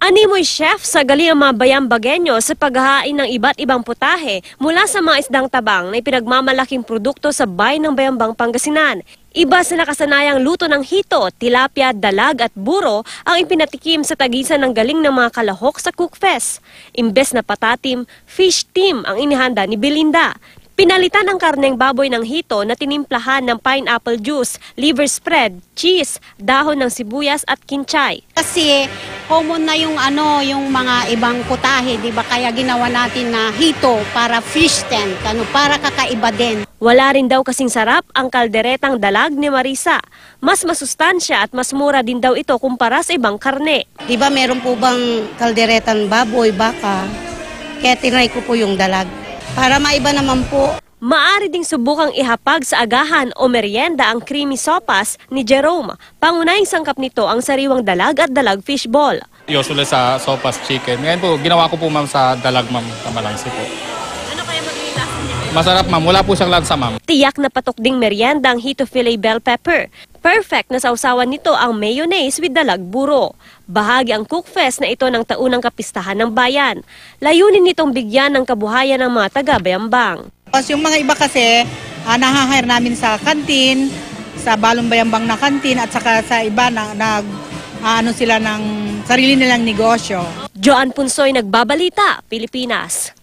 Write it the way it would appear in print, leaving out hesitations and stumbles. Animoy chef sa galing ang mga bayambagenyo sa paghahain ng iba't ibang putahe mula sa mga isdang tabang na ipinagmamalaking produkto sa bayan ng Bayambang, Pangasinan. Iba sa nakasanayang luto ng hito, tilapia, dalag at buro ang ipinatikim sa tagisan ng galing ng mga kalahok sa Cookfest. Imbes na patatim, fish team ang inihanda ni Belinda. Pinalitan ang karneng baboy ng hito na tinimplahan ng pineapple juice, liver spread, cheese, dahon ng sibuyas at kinchay. Kasi common na yung mga ibang putahe, 'di ba? Kaya ginawa natin na hito para fish tank, para kakaiba din. Wala rin daw kasing sarap ang kalderetang dalag ni Marisa. Mas masustansya at mas mura din daw ito kumpara sa ibang karne. 'Di ba meron po bang kalderetang baboy, baka? Kaya tinry ko po yung dalag. Para maiba naman po. Maari ding subukang ihapag sa agahan o merienda ang creamy sopas ni Jerome. Pangunahing sangkap nito ang sariwang dalag at dalag fishball. Usually sa sopas chicken. Ngayon po, ginawa ko po ma'am sa dalag ma'am. Kamalangsi po. Ano kaya magiging lasa niya? Masarap ma'am. Wala po siyang lansa ma'am. Tiyak na patok ding merienda ang hito fillet bell pepper. Perfect na sausawan nito ang mayonnaise with dalag buro. Bahagi ang Cookfest na ito ng taunang kapistahan ng bayan. Layunin nitong bigyan ng kabuhayan ng mga taga-Bayambang. Yung mga iba kasi, nahahire namin sa kantin, sa Balong Bayambang na kantin at saka sa iba na sila ng sarili nilang negosyo. Joan Punsoy, Nagbabalita, Pilipinas.